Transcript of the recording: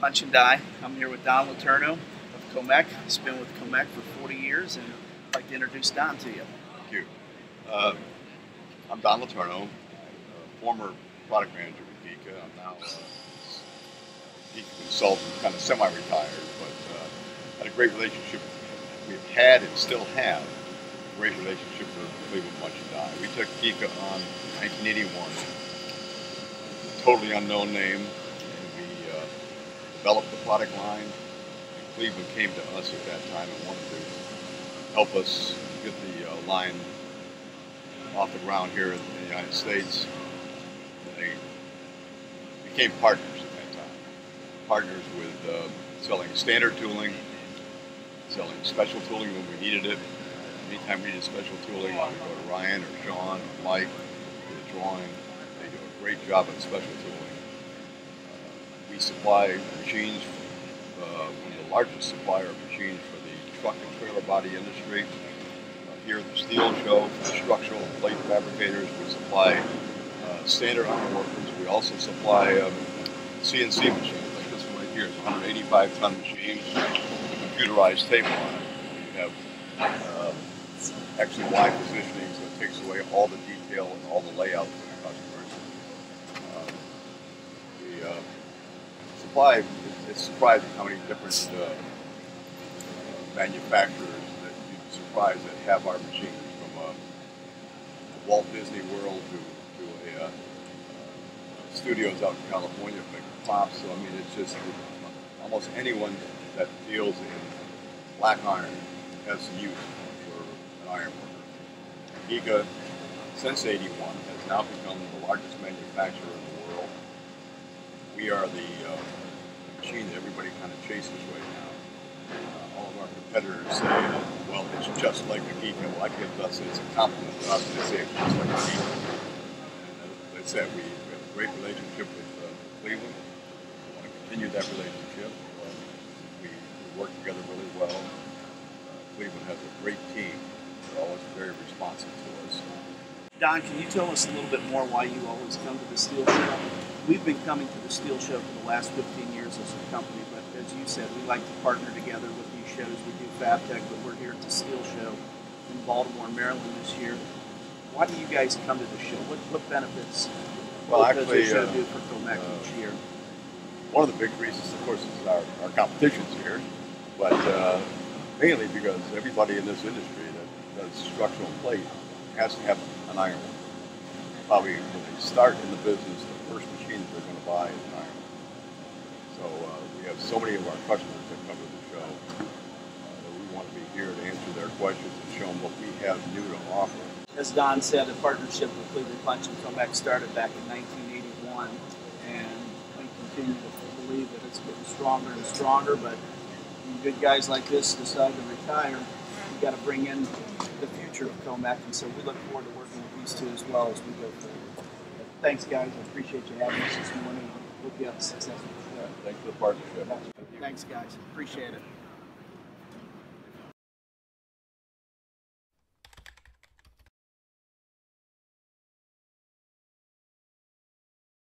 Punch and Die. I'm here with Don Letourneau of Comeq. He's been with Comeq for 40 years, and I'd like to introduce Don to you. Thank you. I'm Don Letourneau, former product manager with Geka. I'm now a Geka consultant, kind of semi-retired, but had a great relationship. We've had and still have a great relationship with Cleveland Punch and Die. We took Geka on 1981, totally unknown name, and we developed the product line. And Cleveland came to us at that time and wanted to help us get the line off the ground here in the United States. And they became partners at that time. Partners with selling standard tooling, selling special tooling when we needed it. Anytime we needed special tooling, we go to Ryan or Sean or Mike for the drawing. They do a great job at special tooling. We supply machines, one of the largest supplier of machines for the truck and trailer body industry. Here at the steel show, for the structural plate fabricators, we supply standard ironworkers. We also supply CNC machines, like this one right here. It's a 185-ton machine with computerized tape on it. We have XY positioning, so it takes away all the detail and all the layout for the customers. We supply, it's surprising how many different manufacturers that have our machines, from Walt Disney World to studios out in California, big pops. So I mean, it's just almost anyone that deals in black iron has the use for an iron worker. Geka, since '81, has now become the largest manufacturer in the world. We are the machine that everybody kind of chases right now. All of our competitors say, well, it's just like a Geka. Well, I give us, it's a compliment to us, they say it's just like a Geka. And as I said, we have a great relationship with Cleveland. We want to continue that relationship. We work together really well. Cleveland has a great team. They're always very responsive to us. Don, can you tell us a little bit more why you always come to the steel show? We've been coming to the steel show for the last 15 years as a company, but as you said, we like to partner together with these shows. We do FabTech, but we're here at the steel show in Baltimore, Maryland this year. Why do you guys come to the show? What benefits does the show do for Comeq each year? One of the big reasons, of course, is our competition's here, but mainly because everybody in this industry that does structural plate has to have an iron worker. Probably when they start in the business, the first machine that they're going to buy is an iron worker. So we have so many of our customers that come to the show that we want to be here to answer their questions and show them what we have new to offer. As Don said, the partnership with Cleveland Punch and Comeq started back in 1981, and we continue to believe that it's getting stronger and stronger. But when good guys like this decide to retire, we've got to bring in the future of Comeq, and so we look forward to working with these two as well as we go forward. Thanks, guys. I appreciate you having us this morning. Hope you have a successful show. Thanks for the partnership. Thanks, guys. Appreciate it.